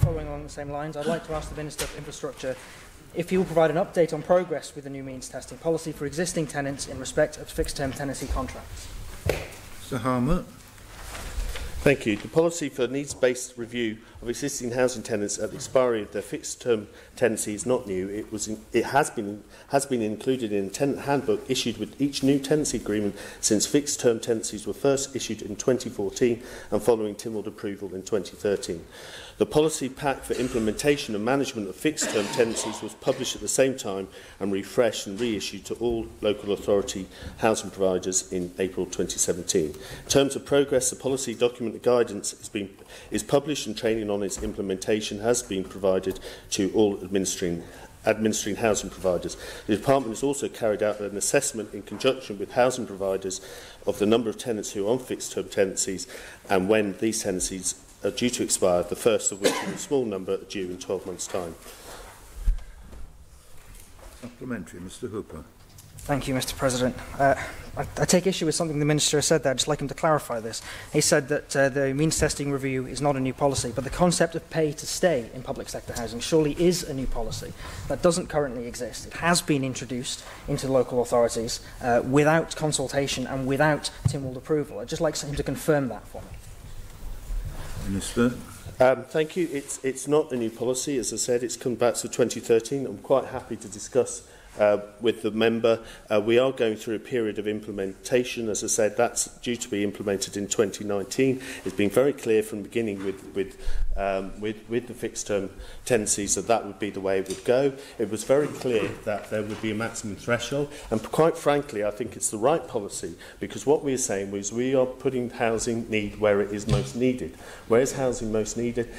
Following along the same lines, I'd like to ask the Minister for Infrastructure if he will provide an update on progress with the new means testing policy for existing tenants in respect of fixed-term tenancy contracts. Mr. Harmer. Thank you. The policy for needs-based review of existing housing tenants at the expiry of their fixed-term tenancy is not new. It has been included in a tenant handbook issued with each new tenancy agreement since fixed-term tenancies were first issued in 2014 and following Tynwald approval in 2013. The policy pack for implementation and management of fixed-term tenancies was published at the same time and refreshed and reissued to all local authority housing providers in April 2017. In terms of progress, the policy document of guidance is published and training on its implementation has been provided to all administering housing providers. The Department has also carried out an assessment in conjunction with housing providers of the number of tenants who are on fixed-term tenancies and when these tenancies are due to expire, the first of which is a small number are due in 12 months' time. Supplementary, Mr. Hooper. Thank you, Mr. President. I take issue with something the Minister has said there. I'd just like him to clarify this. He said that the means testing review is not a new policy, but the concept of pay to stay in public sector housing surely is a new policy. That doesn't currently exist. It has been introduced into local authorities without consultation and without Tynwald approval. I'd just like him to confirm that for me. Minister. Thank you. It's not a new policy. As I said, it's come back to 2013. I'm quite happy to discuss with the member. We are going through a period of implementation. As I said, that's due to be implemented in 2019. It's been very clear from the beginning with the fixed-term tenancies that would be the way it would go. It was very clear that there would be a maximum threshold. And quite frankly, I think it's the right policy, because what we're saying is we are putting housing need where it is most needed. Where is housing most needed?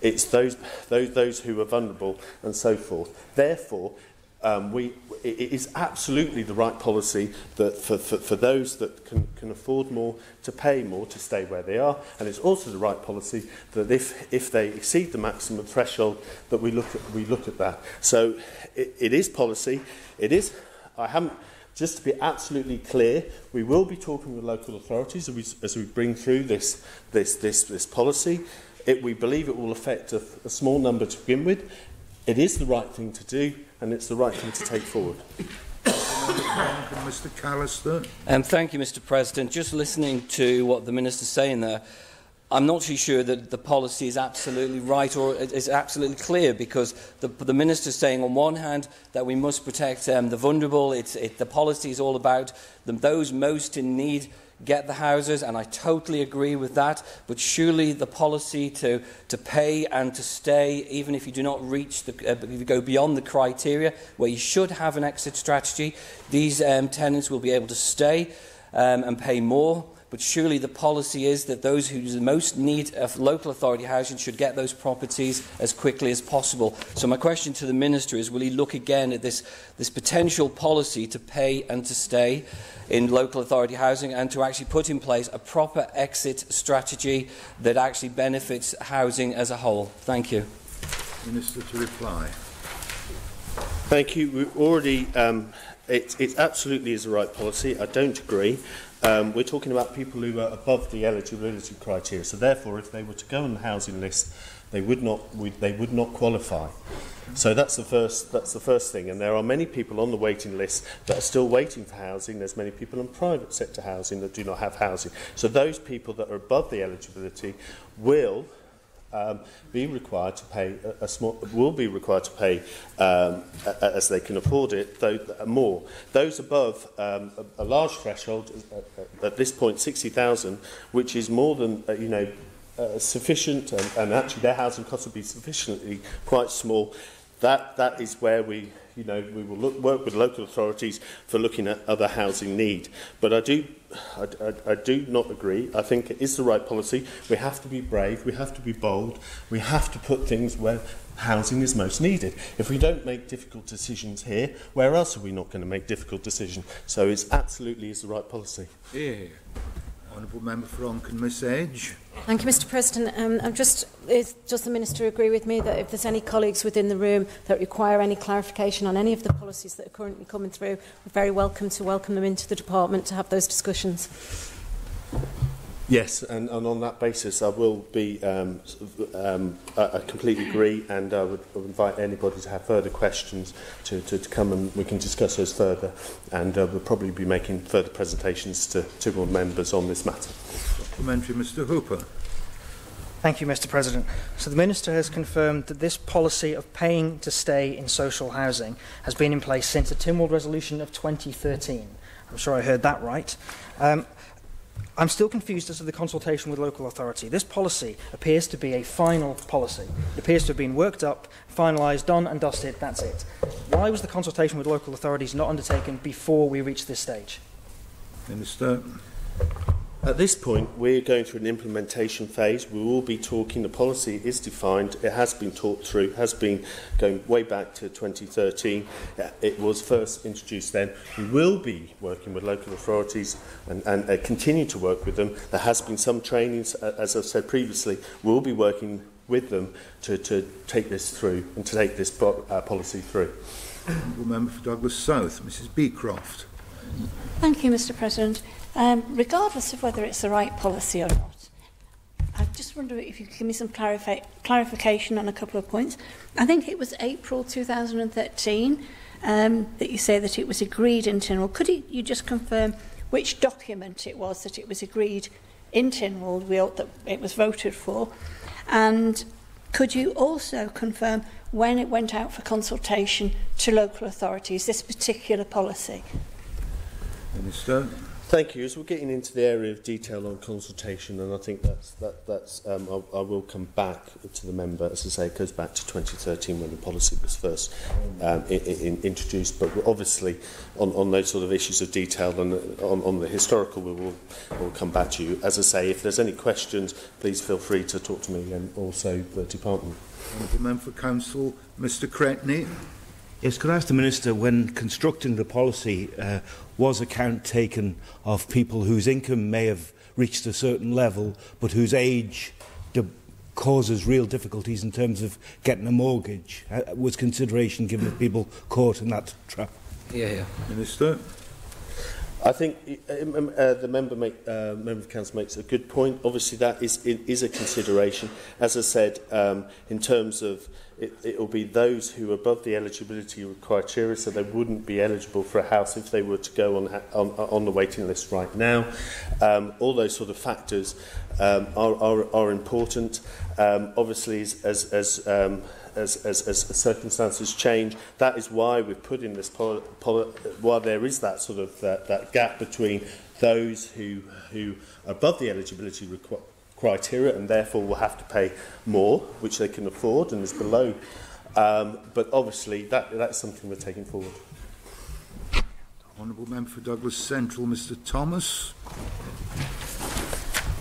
It's those who are vulnerable and so forth. Therefore, it is absolutely the right policy that for those that can afford more, to pay more, to stay where they are. And it's also the right policy that if they exceed the maximum threshold, that we look at that. So it is policy. It is. I haven't. Just to be absolutely clear, we will be talking with local authorities as we bring through this policy. We believe it will affect a small number to begin with. It is the right thing to do, and it's the right thing to take forward. Mr. Callister. Thank you, Mr. President. Just listening to what the Minister's saying there, I'm not too sure that the policy is absolutely right or is absolutely clear, because the Minister's saying on one hand that we must protect the vulnerable. The policy is all about those most in need get the houses, and I totally agree with that, but surely the policy to pay and to stay, even if you do not reach if you go beyond the criteria where you should have an exit strategy, these tenants will be able to stay and pay more. But surely the policy is that those who most need of local authority housing should get those properties as quickly as possible. So my question to the Minister is, will he look again at this potential policy to pay and to stay in local authority housing, and to actually put in place a proper exit strategy that actually benefits housing as a whole? Thank you. Minister to reply. Thank you. We've already it absolutely is the right policy. I don't agree. We're talking about people who are above the eligibility criteria, so therefore if they were to go on the housing list, they would not qualify. So that's the first thing, and there are many people on the waiting list that are still waiting for housing. There's many people in private sector housing that do not have housing. So those people that are above the eligibility will be required to pay as they can afford it, though more. Those above a large threshold at this point, 60,000, which is more than sufficient, and actually their housing costs will be sufficiently quite small. That is where we will work with local authorities for looking at other housing need. But I do not agree. I think it is the right policy. We have to be brave. We have to be bold. We have to put things where housing is most needed. If we don't make difficult decisions here, where else are we not going to make difficult decisions? So it absolutely is the right policy. Yeah. Honourable Member for Onken, Miss Edge. Thank you, Mr. President. Does the Minister agree with me that if there's any colleagues within the room that require any clarification on any of the policies that are currently coming through, we're very welcome to welcome them into the Department to have those discussions. Yes, and on that basis, I will be. I completely agree, and I would invite anybody to have further questions to come, and we can discuss those further. And we'll probably be making further presentations to board members on this matter. Supplementary, Mr. Hooper. Thank you, Mr. President. So the Minister has confirmed that this policy of paying to stay in social housing has been in place since the Tynwald resolution of 2013. I'm sure I heard that right. I'm still confused as to the consultation with local authority. This policy appears to be a final policy. It appears to have been worked up, finalised, done and dusted, that's it. Why was the consultation with local authorities not undertaken before we reached this stage? Minister. At this point, we're going through an implementation phase. We will be talking, the policy is defined, it has been talked through, has been going way back to 2013. It was first introduced then. We will be working with local authorities and continue to work with them. There has been some trainings, as I've said previously, we'll be working with them to take this through and to take this policy through. Member for Douglas South, Mrs. Beecroft. Thank you, Mr. President. Regardless of whether it's the right policy or not, I just wonder if you could give me some clarification on a couple of points. I think it was April 2013 that you say that it was agreed in Tynwald. Could you just confirm which document it was that it was agreed in Tynwald, that it was voted for? And could you also confirm when it went out for consultation to local authorities, this particular policy? Minister. Thank you. As we're getting into the area of detail on consultation, and I think that's I will come back to the member. As I say, it goes back to 2013 when the policy was first introduced. But obviously, on those sort of issues of detail and on the historical, we'll come back to you. As I say, if there's any questions, please feel free to talk to me and also the department. The member for council, Mr. Cretney. Yes, could I ask the Minister, when constructing the policy, was account taken of people whose income may have reached a certain level, but whose age causes real difficulties in terms of getting a mortgage? Was consideration given to people caught in that trap? Yeah. Minister? I think the member of council makes a good point. Obviously, that is a consideration. As I said, in terms of it will be those who are above the eligibility criteria, so they wouldn't be eligible for a house if they were to go on the waiting list right now. All those sort of factors are important. Obviously, as circumstances change, that is why we've put in this why there is that sort of that gap between those who are above the eligibility criteria and therefore will have to pay more, which they can afford, and is below. But obviously, that's something we're taking forward. Honourable Member for Douglas Central, Mr. Thomas.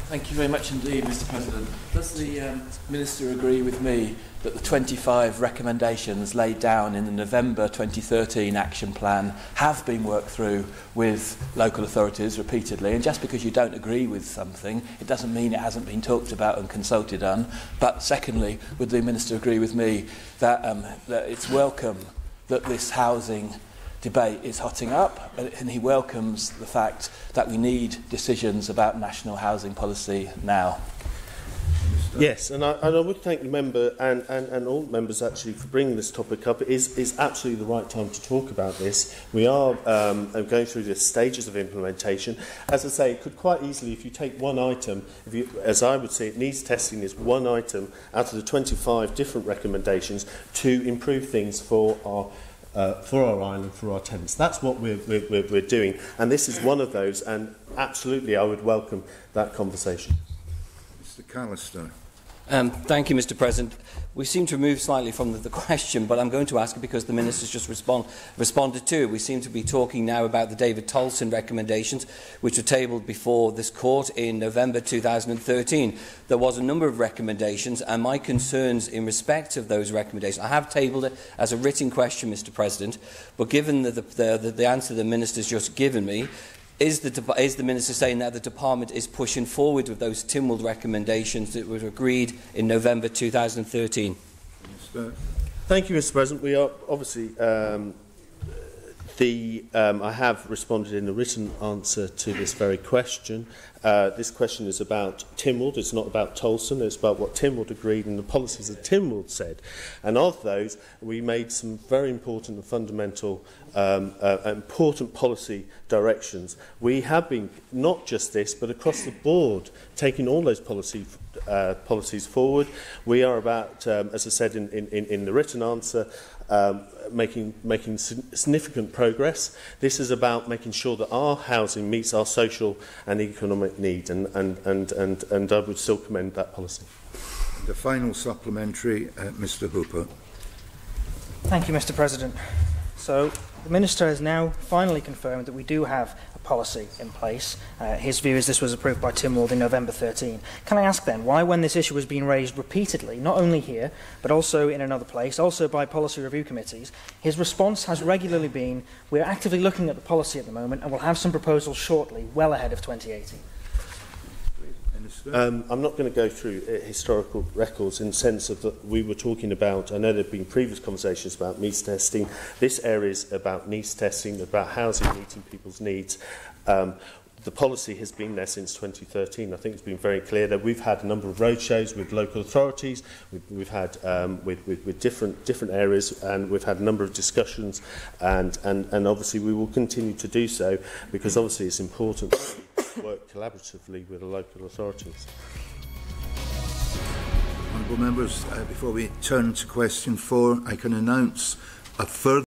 Thank you very much indeed, Mr. President. Does the Minister agree with me that the 25 recommendations laid down in the November 2013 action plan have been worked through with local authorities repeatedly? And just because you don't agree with something, it doesn't mean it hasn't been talked about and consulted on. But secondly, would the Minister agree with me that it's welcome that this housing debate is hotting up, and he welcomes the fact that we need decisions about national housing policy now? Yes, and I would thank the member and all members actually for bringing this topic up. It is absolutely the right time to talk about this. We are going through the stages of implementation. As I say, it could quite easily, if you take one item, as I would say, it needs testing is one item out of the 25 different recommendations to improve things for our island, for our tenants. That's what we're doing, and this is one of those, and absolutely I would welcome that conversation. Mr. Callister. Thank you, Mr. President. We seem to move slightly from the question, but I'm going to ask it because the Minister's just responded to it. We seem to be talking now about the David Tolson recommendations, which were tabled before this court in November 2013. There was a number of recommendations, and my concerns in respect of those recommendations, I have tabled it as a written question, Mr. President, but given the answer the Minister's just given me, is the Minister saying that the Department is pushing forward with those Tynwald recommendations that were agreed in November 2013? Thank you, Mr. President. We are obviously I have responded in a written answer to this very question. This question is about Tynwald. It's not about Tolson. It's about what Tynwald agreed and the policies that Tynwald said. And of those, we made some very important and fundamental, important policy directions. We have been, not just this, but across the board, taking all those policies forward. We are about, as I said in the written answer, making significant progress. This is about making sure that our housing meets our social and economic needs, and I would still commend that policy. The final supplementary, Mr. Hooper. Thank you, Mr. President. So the Minister has now finally confirmed that we do have a policy in place. His view is this was approved by Tynwald in November 13. Can I ask then why, when this issue has been raised repeatedly, not only here but also in another place, also by policy review committees, his response has regularly been, we're actively looking at the policy at the moment and we'll have some proposals shortly, well ahead of 2018? I'm not going to go through historical records in the sense of that we were talking about. I know there have been previous conversations about needs testing. This area is about needs testing, about housing meeting people's needs. The policy has been there since 2013. I think it's been very clear that we've had a number of roadshows with local authorities, we've had with different areas, and we've had a number of discussions, and obviously we will continue to do so, because obviously it's important to work collaboratively with the local authorities. Honourable members, before we turn to question 4, I can announce a further